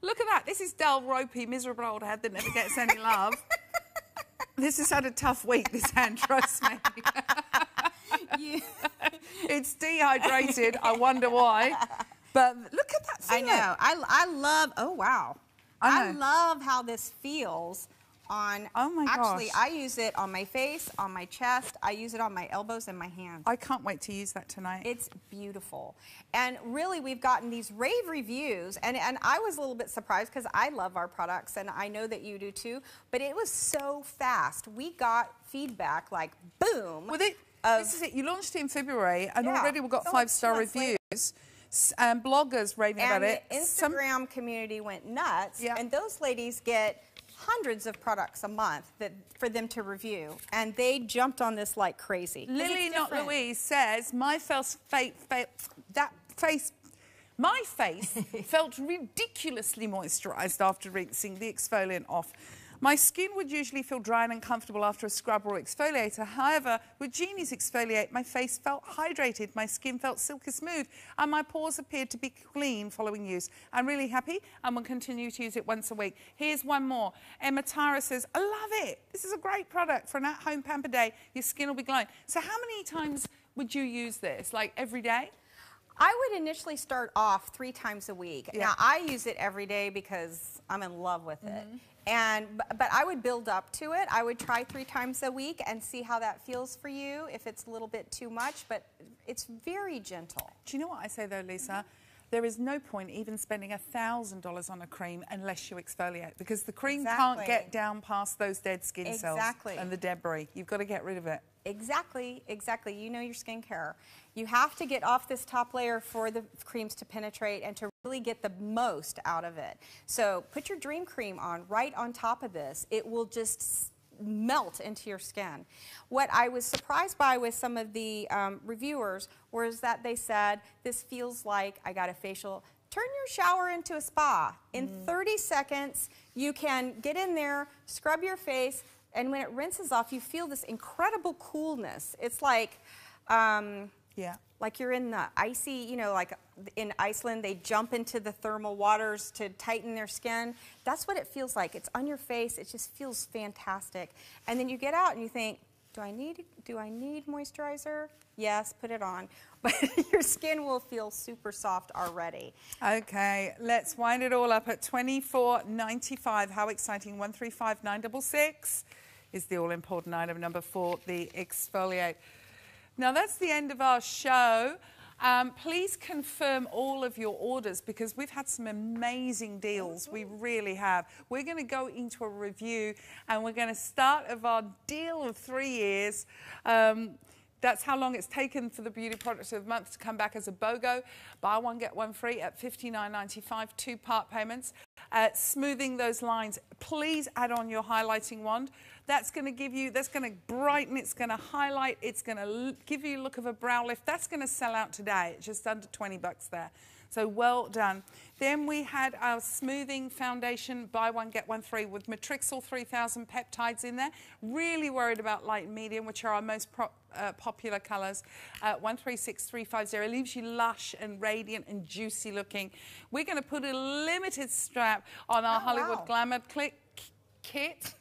Look at that. This is dull, ropey, miserable old head that never gets any love. This has had a tough week, this hand, trust me. Yeah. It's dehydrated, I wonder why. But look at that thing. I know. I love, oh wow. I love how this feels on, oh my gosh. Actually, I use it on my face, on my chest. I use it on my elbows and my hands. I can't wait to use that tonight. It's beautiful. And really, we've gotten these rave reviews. And I was a little bit surprised because I love our products, and I know that you do too. But it was so fast. We got feedback like, boom. Well, this is it. You launched it in February, and yeah, already we got 5-star reviews. And bloggers raving about it. And the Instagram community went nuts. Yeah. And those ladies get... hundreds of products a month that for them to review, and they jumped on this like crazy. Lily Not Louise says my face felt ridiculously moisturized after rinsing the exfoliant off. My skin would usually feel dry and uncomfortable after a scrub or exfoliator. However, with Genie's exfoliate, my face felt hydrated, my skin felt silky smooth, and my pores appeared to be clean following use. I'm really happy and will continue to use it once a week. Here's one more. Emma Tara says, I love it. This is a great product for an at-home pamper day. Your skin will be glowing. So how many times would you use this? Like every day? I would initially start off 3 times a week. Yeah. Now, I use it every day because I'm in love with it. And, but I would build up to it. I would try 3 times a week and see how that feels for you, if it's a little bit too much, but it's very gentle. Do you know what I say, though, Lisa? There is no point even spending $1,000 on a cream unless you exfoliate, because the cream can't get down past those dead skin cells and the debris. You've got to get rid of it. Exactly, exactly. You know your skincare. You have to get off this top layer for the creams to penetrate and to really get the most out of it. So put your Dream Cream on right on top of this. It will just melt into your skin. What I was surprised by with some of the reviewers was that they said, this feels like I got a facial. Turn your shower into a spa. In 30 seconds, you can get in there, scrub your face, and when it rinses off, you feel this incredible coolness. It's like, like you're in the icy, you know, like in Iceland, they jump into the thermal waters to tighten their skin. That's what it feels like. It's on your face. It just feels fantastic. And then you get out and you think, do I need moisturizer? Yes, put it on. But your skin will feel super soft already. Okay, let's wind it all up at $24.95. How exciting. 135966. Is the all-important item number 4, the exfoliate. Now, that's the end of our show. Please confirm all of your orders because we've had some amazing deals. We really have. We're going to go into a review and we're going to start of our deal of 3 years. That's how long it's taken for the Beauty Products of the Month to come back as a BOGO. Buy one, get one free at $59.95, 2-part payments. Smoothing those lines, please add on your highlighting wand. That's going to give you, that's going to brighten, it's going to highlight, it's going to give you a look of a brow lift. That's going to sell out today. It's just under 20 bucks there. So well done. Then we had our smoothing foundation, buy one, get one free with Matrixyl 3000 peptides in there. Really worried about light and medium, which are our most popular colours. 136350 leaves you lush and radiant and juicy looking. We're going to put a limited strap on our Hollywood Glamour Kit.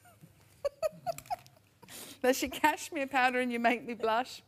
That's your cashmere powder and you Make Me Blush.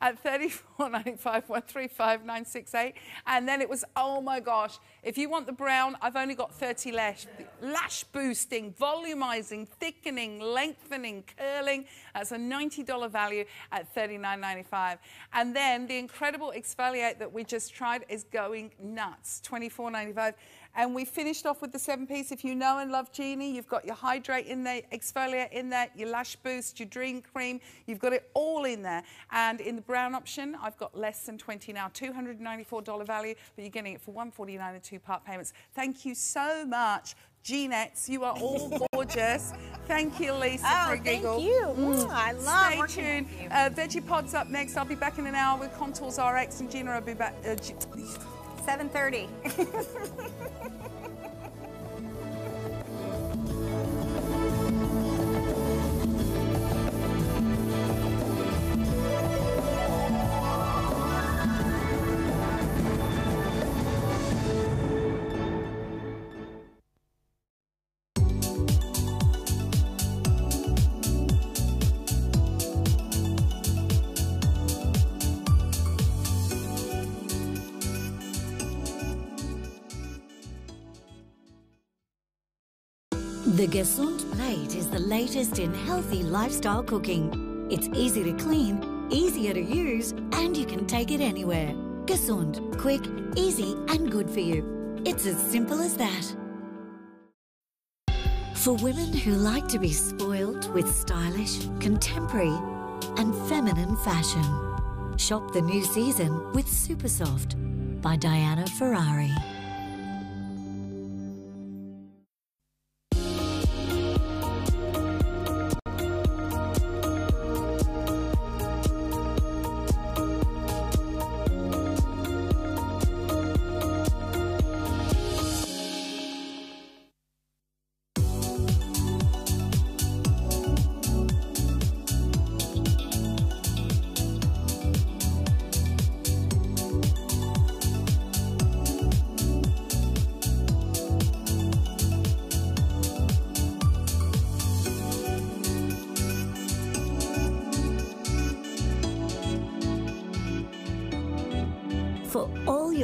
At $34.95, 135968. And then it was, oh my gosh, if you want the brown, I've only got 30 lash boosting, volumizing, thickening, lengthening, curling. That's a $90 value at $39.95. And then the incredible exfoliate that we just tried is going nuts, $24.95. And we finished off with the 7-piece. If you know and love Genie, you've got your Hydrate in there, Exfoliate in there, your Lash Boost, your Dream Cream. You've got it all in there. And in the brown option, I've got less than 20 now, $294 value, but you're getting it for $149 in 2-part payments. Thank you so much, Genettes. You are all gorgeous. Thank you, Lisa, for a giggle. Thank you. Mm. I love it. Stay tuned. Veggie Pod's up next. I'll be back in an hour with Contours RX, and Gina will be back. 7:30. The Gesund Plate is the latest in healthy lifestyle cooking. It's easy to clean, easier to use, and you can take it anywhere. Gesund, quick, easy, and good for you. It's as simple as that. For women who like to be spoiled with stylish, contemporary, and feminine fashion, shop the new season with Supersoft by Diana Ferrari.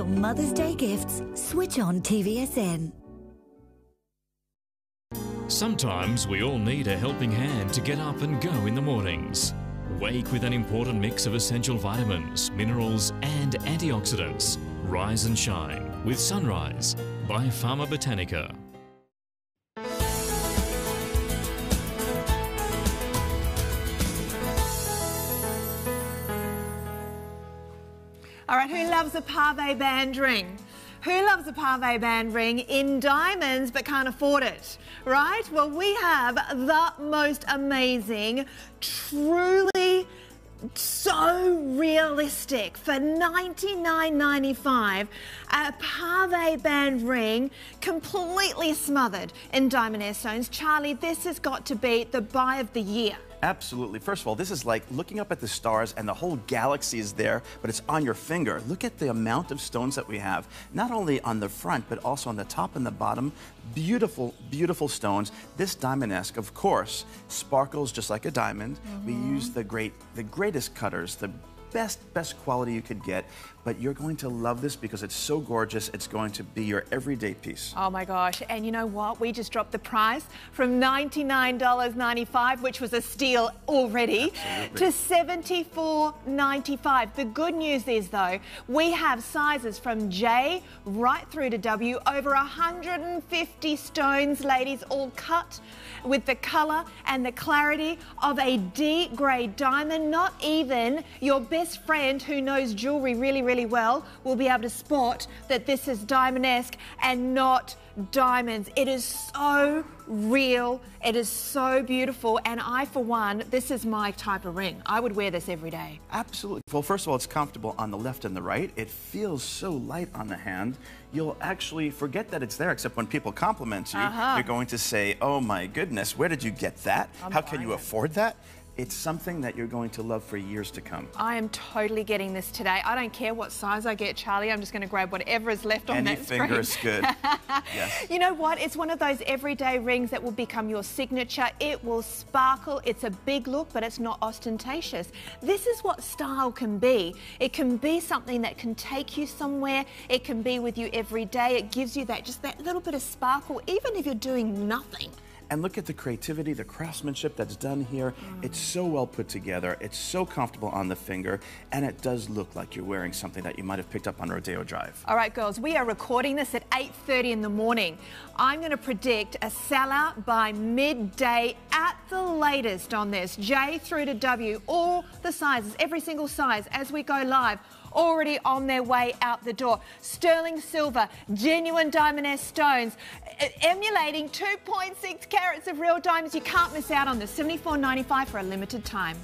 Mother's Day gifts, switch on TVSN. Sometimes we all need a helping hand to get up and go in the mornings. Wake with an important mix of essential vitamins, minerals and antioxidants. Rise and shine with Sunrise by Pharma Botanica. All right, who loves a pave band ring? Who loves a pave band ring in diamonds but can't afford it, right? Well, we have the most amazing, truly so realistic for $99.95, a pave band ring completely smothered in diamond airstones. Charlie, this has got to be the buy of the year. Absolutely. First of all, this is like looking up at the stars and the whole galaxy is there, but it's on your finger. Look at the amount of stones that we have, not only on the front, but also on the top and the bottom. Beautiful, beautiful stones. This diamond-esque, of course, sparkles just like a diamond. Mm-hmm. We use the greatest cutters, the best quality you could get, but you're going to love this because it's so gorgeous. It's going to be your everyday piece. Oh my gosh, and you know what? We just dropped the price from $99.95, which was a steal already, Absolutely. To $74.95. The good news is though, we have sizes from J right through to W, over 150 stones, ladies, all cut with the color and the clarity of a D grade diamond. Not even your best friend who knows jewelry really well will be able to spot that this is diamond-esque and not diamonds. It is so real, it is so beautiful, and I, for one, this is my type of ring. I would wear this every day. Absolutely. Well, first of all, it's comfortable on the left and the right. It feels so light on the hand. You'll actually forget that it's there, except when people compliment you, you're going to say, oh my goodness, where did you get that? How can you afford that? It's something that you're going to love for years to come. I am totally getting this today. I don't care what size I get, Charlie. I'm just going to grab whatever is left on that screen. Any finger is good. Yes. You know what? It's one of those everyday rings that will become your signature. It will sparkle. It's a big look, but it's not ostentatious. This is what style can be. It can be something that can take you somewhere. It can be with you every day. It gives you that just that little bit of sparkle, even if you're doing nothing. And look at the creativity, the craftsmanship that's done here. It's so well put together. It's so comfortable on the finger. And it does look like you're wearing something that you might have picked up on Rodeo Drive. All right, girls, we are recording this at 8:30 in the morning. I'm going to predict a sellout by midday at the latest on this. J through to W, all the sizes, every single size as we go live, already on their way out the door. Sterling silver, genuine diamond-esque stones, emulating 2.6 carats of real diamonds. You can't miss out on this. $74.95 for a limited time.